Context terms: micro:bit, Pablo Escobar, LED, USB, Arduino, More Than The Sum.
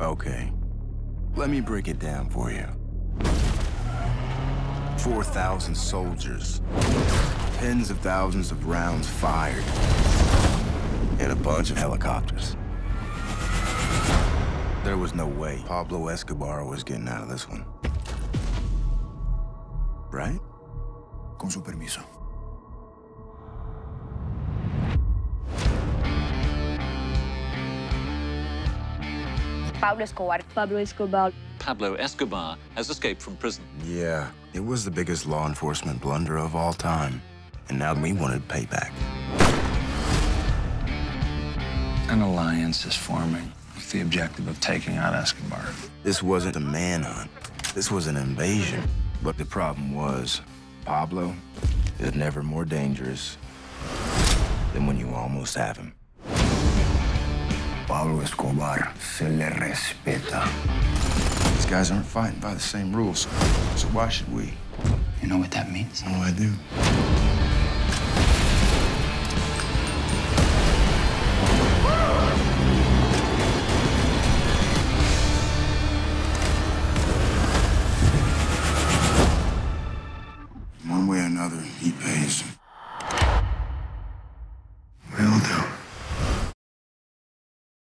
Okay. Let me break it down for you. 4,000 soldiers, tens of thousands of rounds fired, and a bunch of helicopters. There was no way Pablo Escobar was getting out of this one. Right? Con su permiso. Pablo Escobar. Pablo Escobar. Pablo Escobar has escaped from prison. Yeah, it was the biggest law enforcement blunder of all time. And now we wanted payback. An alliance is forming with the objective of taking out Escobar. This wasn't a manhunt. This was an invasion. But the problem was, Pablo is never more dangerous than when you almost have him. Pablo Escobar se le respeta. These guys aren't fighting by the same rules, so why should we? You know what that means? Oh, I do. One way or another, he pays.